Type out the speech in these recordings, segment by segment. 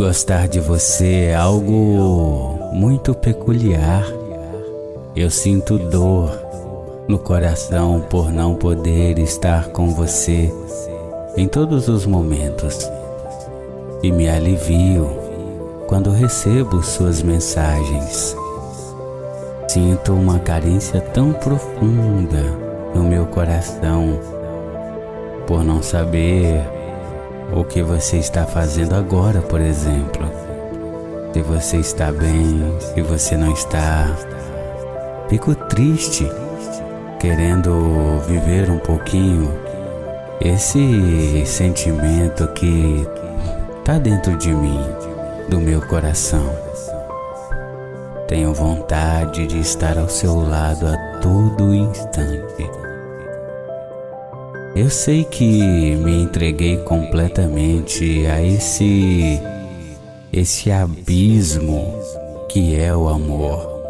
Gostar de você é algo muito peculiar. Eu sinto dor no coração por não poder estar com você em todos os momentos. E me alivio quando recebo suas mensagens. Sinto uma carência tão profunda no meu coração por não saber o que você está fazendo agora, por exemplo. Se você está bem, se você não está. Fico triste, querendo viver um pouquinho esse sentimento que está dentro de mim, do meu coração. Tenho vontade de estar ao seu lado a todo instante. Eu sei que me entreguei completamente a esse abismo que é o amor.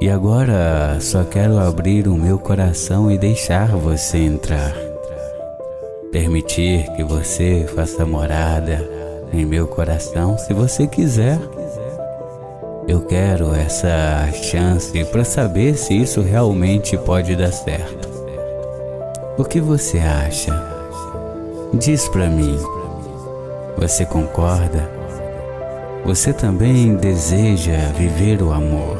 E agora só quero abrir o meu coração e deixar você entrar. Permitir que você faça morada em meu coração se você quiser. Eu quero essa chance para saber se isso realmente pode dar certo. O que você acha? Diz pra mim. Você concorda? Você também deseja viver o amor.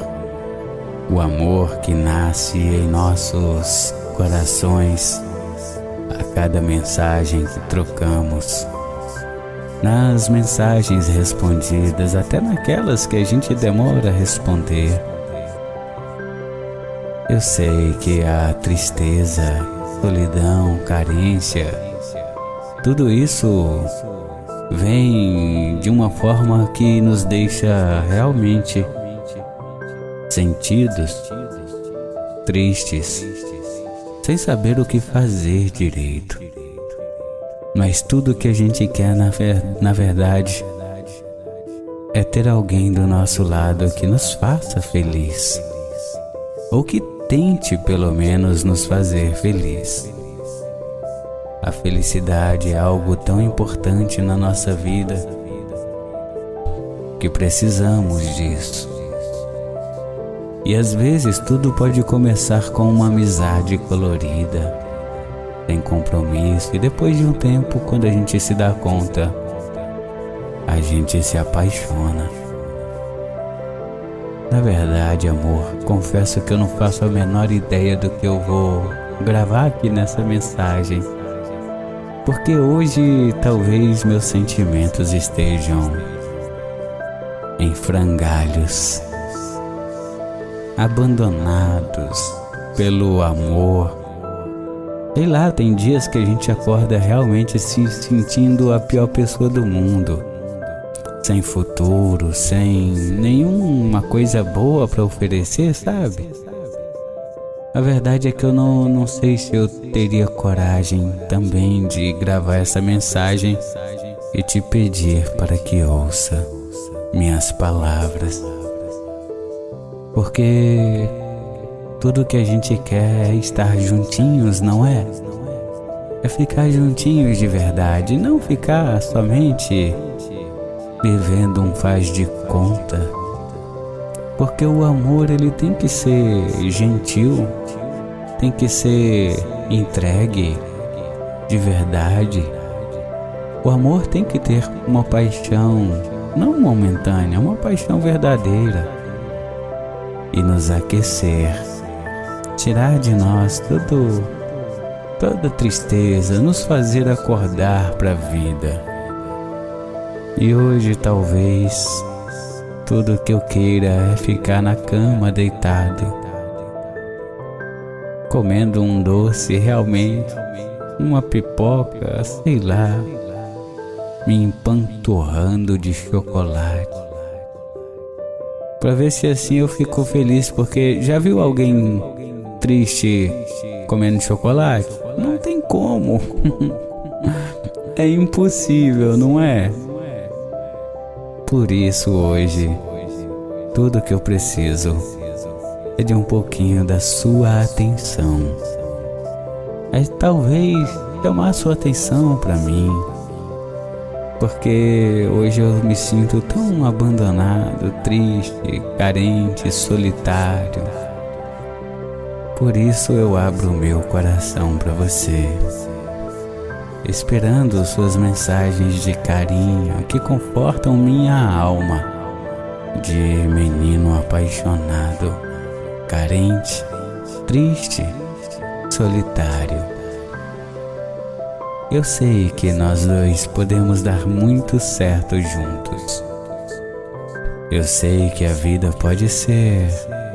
O amor que nasce em nossos corações a cada mensagem que trocamos. Nas mensagens respondidas, até naquelas que a gente demora a responder. Eu sei que a tristeza, solidão, carência, tudo isso vem de uma forma que nos deixa realmente sentidos, tristes, sem saber o que fazer direito. Mas tudo que a gente quer, na verdade, é ter alguém do nosso lado que nos faça feliz, ou que tente pelo menos nos fazer feliz. A felicidade é algo tão importante na nossa vida que precisamos disso. E às vezes tudo pode começar com uma amizade colorida, sem compromisso, e depois de um tempo, quando a gente se dá conta, a gente se apaixona. Na verdade, amor, confesso que eu não faço a menor ideia do que eu vou gravar aqui nessa mensagem, porque hoje talvez meus sentimentos estejam em frangalhos, abandonados pelo amor. Sei lá, tem dias que a gente acorda realmente se sentindo a pior pessoa do mundo. Sem futuro, sem nenhuma coisa boa para oferecer, sabe? A verdade é que eu não sei se eu teria coragem também de gravar essa mensagem e te pedir para que ouça minhas palavras. Porque tudo que a gente quer é estar juntinhos, não é? É ficar juntinhos de verdade, não ficar somente vivendo um faz de conta, porque o amor ele tem que ser gentil, tem que ser entregue de verdade. O amor tem que ter uma paixão, não momentânea, uma paixão verdadeira, e nos aquecer, tirar de nós toda tristeza, nos fazer acordar para a vida. E hoje talvez tudo que eu queira é ficar na cama deitado, comendo um doce realmente, uma pipoca, sei lá, me empanturrando de chocolate, para ver se assim eu fico feliz. Porque já viu alguém triste comendo chocolate? Não tem como. É impossível, não é? Por isso hoje, tudo que eu preciso é de um pouquinho da sua atenção. É talvez chamar sua atenção para mim, porque hoje eu me sinto tão abandonado, triste, carente, solitário. Por isso eu abro o meu coração para você, esperando suas mensagens de carinho que confortam minha alma de menino apaixonado, carente, triste, solitário. Eu sei que nós dois podemos dar muito certo juntos. Eu sei que a vida pode ser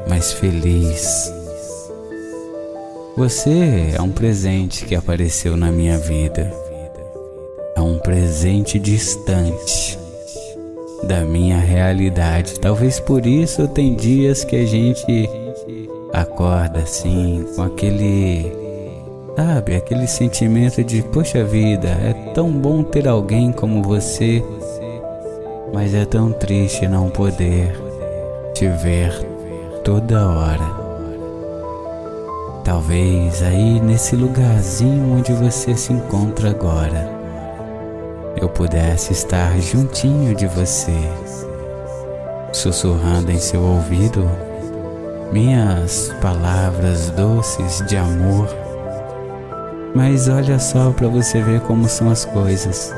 mais feliz. Você é um presente que apareceu na minha vida. É um presente distante da minha realidade. Talvez por isso tem dias que a gente acorda assim, com aquele, sabe, aquele sentimento de, poxa vida, é tão bom ter alguém como você, mas é tão triste não poder te ver toda hora. Talvez aí nesse lugarzinho onde você se encontra agora, eu pudesse estar juntinho de você, sussurrando em seu ouvido minhas palavras doces de amor. Mas olha só para você ver como são as coisas.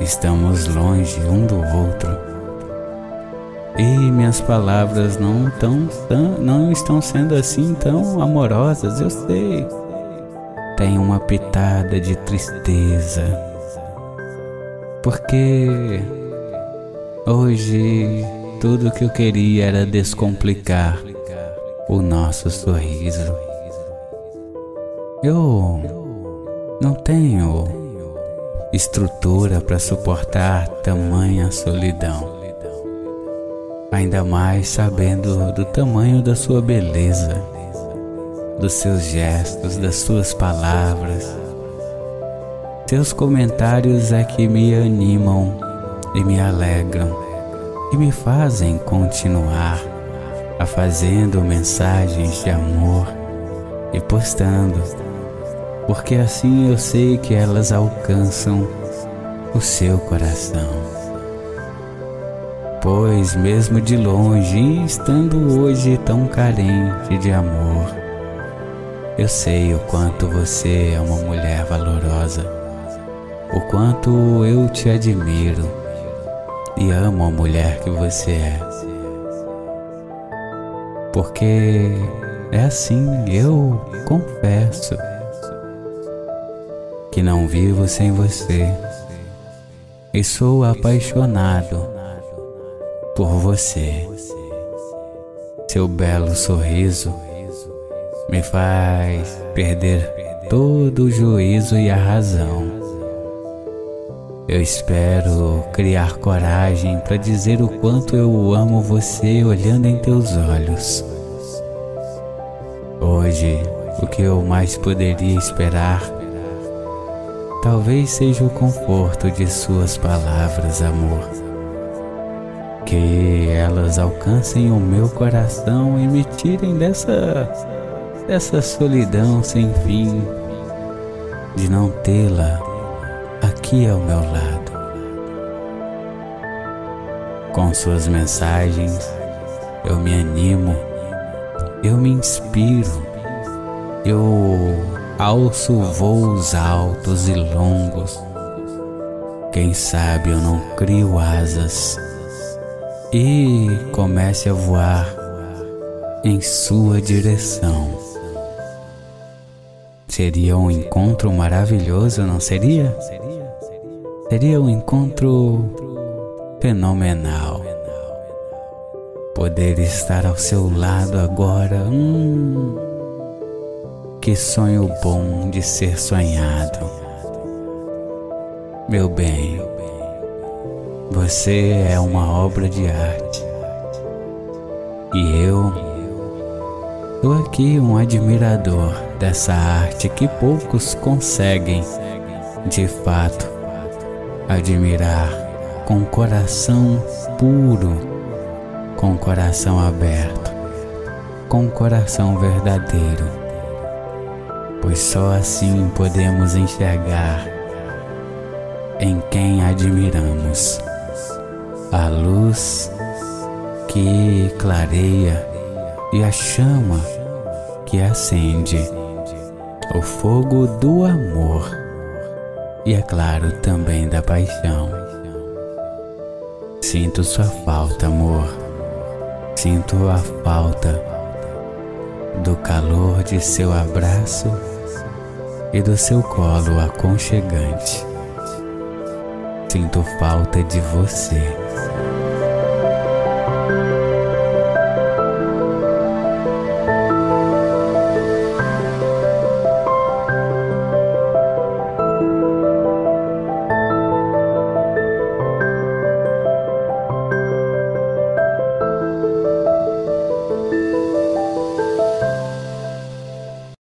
Estamos longe um do outro. E minhas palavras não estão sendo assim tão amorosas, eu sei. Tem uma pitada de tristeza, porque hoje tudo que eu queria era descomplicar o nosso sorriso. Eu não tenho estrutura para suportar tamanha solidão, ainda mais sabendo do tamanho da sua beleza, dos seus gestos, das suas palavras. Seus comentários é que me animam e me alegram e me fazem continuar a fazendo mensagens de amor e postando, porque assim eu sei que elas alcançam o seu coração. Pois mesmo de longe, estando hoje tão carente de amor, eu sei o quanto você é uma mulher valorosa, o quanto eu te admiro e amo a mulher que você é. Porque é assim, eu confesso que não vivo sem você e sou apaixonado por você. Seu belo sorriso me faz perder todo o juízo e a razão. Eu espero criar coragem para dizer o quanto eu amo você olhando em teus olhos. Hoje, o que eu mais poderia esperar talvez seja o conforto de suas palavras, amor. Que elas alcancem o meu coração e me tirem dessa solidão sem fim, de não tê-la aqui ao meu lado. Com suas mensagens, eu me animo, eu me inspiro, eu alço voos altos e longos. Quem sabe eu não crio asas e comece a voar em sua direção. Seria um encontro maravilhoso, não seria? Seria um encontro fenomenal. Poder estar ao seu lado agora, que sonho bom de ser sonhado. Meu bem, você é uma obra de arte e eu sou aqui um admirador dessa arte que poucos conseguem de fato admirar com coração puro, com coração aberto, com coração verdadeiro, pois só assim podemos enxergar em quem admiramos, a luz que clareia e a chama que acende, o fogo do amor e, é claro, também da paixão. Sinto sua falta, amor, sinto a falta do calor de seu abraço e do seu colo aconchegante. Sinto falta de você.